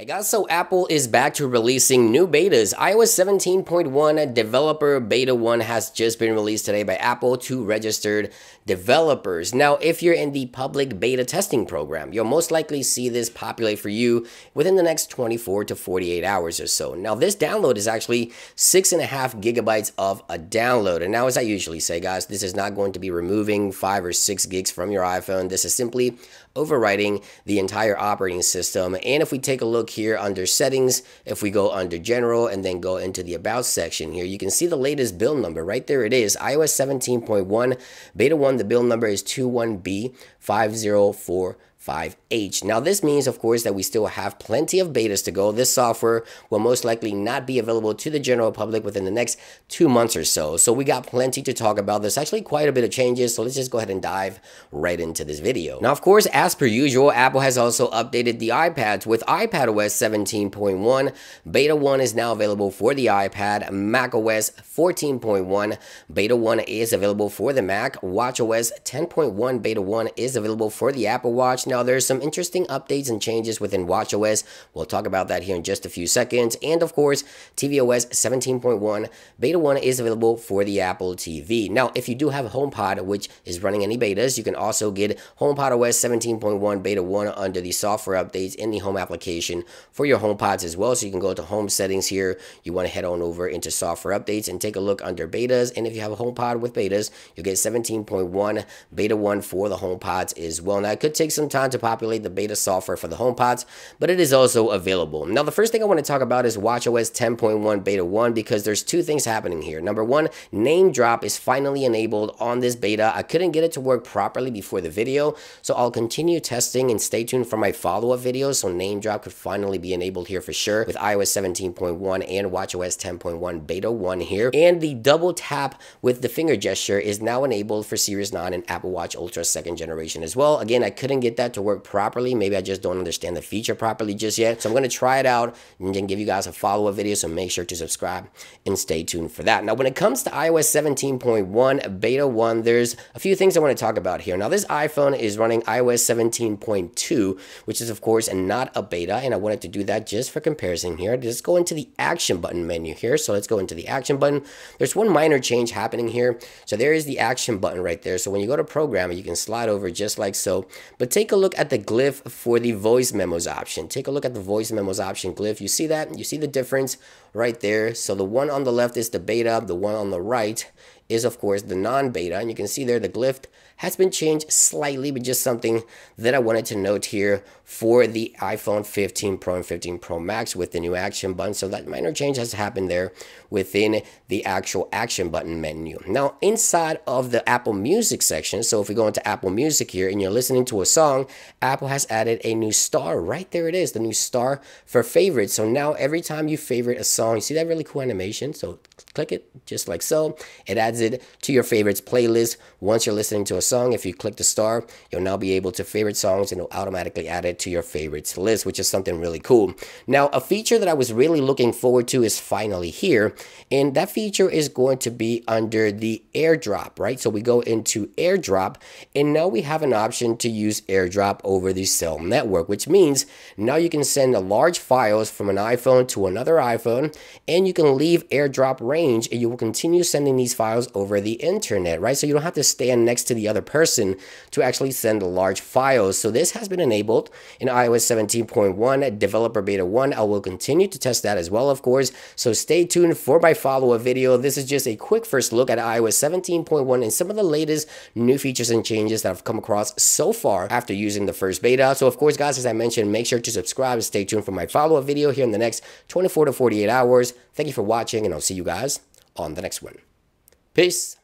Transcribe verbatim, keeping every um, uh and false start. Hey guys, so Apple is back to releasing new betas. i O S seventeen point one Developer Beta one has just been released today by Apple to registered developers. Now, if you're in the public beta testing program, you'll most likely see this populate for you within the next twenty-four to forty-eight hours or so. Now, this download is actually six and a half gigabytes of a download. And now, as I usually say, guys, this is not going to be removing five or six gigs from your iPhone. This is simply overwriting the entire operating system. And if we take a look here under settings, if we go under general and then go into the about section here, you can see the latest build number right there. It is i O S seventeen point one beta one. The build number is two one B five zero four five H. Now this means, of course, that we still have plenty of betas to go. This software will most likely not be available to the general public within the next two months or so. So we got plenty to talk about. There's actually quite a bit of changes. So let's just go ahead and dive right into this video. Now, of course, as per usual, Apple has also updated the iPads with iPadOS seventeen point one. Beta one is now available for the iPad. macOS fourteen point one. Beta one is available for the Mac. watchOS ten point one. Beta one is available for the Apple Watch. Now, there's some interesting updates and changes within watchOS. We'll talk about that here in just a few seconds. And of course, tvOS seventeen point one beta one is available for the Apple T V. Now, if you do have HomePod, which is running any betas, you can also get HomePod O S seventeen point one beta one under the software updates in the home application for your HomePods as well. So you can go to home settings here. You want to head on over into software updates and take a look under betas. And if you have a HomePod with betas, you'll get seventeen point one beta one for the HomePods as well. Now, it could take some time to populate the beta software for the HomePods, but it is also available. Now, the first thing I want to talk about is watchOS ten point one beta one, because there's two things happening here. Number one, Name Drop is finally enabled on this beta. I couldn't get it to work properly before the video, so I'll continue testing and stay tuned for my follow-up video so Name Drop could finally be enabled here for sure with i O S seventeen point one and watchOS ten point one beta one here. And the double tap with the finger gesture is now enabled for Series nine and Apple Watch Ultra second generation as well. Again, I couldn't get that to work properly. Maybe I just don't understand the feature properly just yet. So I'm going to try it out and then give you guys a follow-up video. So make sure to subscribe and stay tuned for that. Now, when it comes to i O S seventeen point one beta one, there's a few things I want to talk about here. Now, this iPhone is running i O S seventeen point two, which is, of course, not a beta. And I wanted to do that just for comparison here. Just go into the action button menu here. So let's go into the action button. There's one minor change happening here. So there is the action button right there. So when you go to program, you can slide over just like so. But take a look at the glyph for the voice memos option. Take a look at the voice memos option glyph. You see that? You see the difference right there. So the one on the left is the beta. The one on the right is, of course, the non-beta. And you can see there the glyph has been changed slightly, but just something that I wanted to note here for the iPhone fifteen Pro and fifteen Pro Max with the new action button. So that minor change has happened there within the actual action button menu. Now, inside of the Apple Music section, so if we go into Apple Music here and you're listening to a song, Apple has added a new star. Right there it is, the new star for favorites. So now every time you favorite a song, you see that really cool animation? So click it just like so. It adds it to your favorites playlist. Once you're listening to a song, if you click the star, you'll now be able to favorite songs and it'll automatically add it to your favorites list, which is something really cool. Now, a feature that I was really looking forward to is finally here, and that feature is going to be under the AirDrop, right? So we go into AirDrop, and now we have an option to use AirDrop over the cell network, which means now you can send large files from an iPhone to another iPhone, and you can leave AirDrop range, and you will continue sending these files over the internet, right? So you don't have to stand next to the other person to actually send large files. So this has been enabled in i O S seventeen point one Developer Beta one. I will continue to test that as well, of course. So stay tuned for my follow-up video. This is just a quick first look at i O S seventeen point one and some of the latest new features and changes that I've come across so far after using the first beta. So of course, guys, as I mentioned, make sure to subscribe and stay tuned for my follow-up video here in the next twenty-four to forty-eight hours. Thank you for watching, and I'll see you guys on the next one. Peace.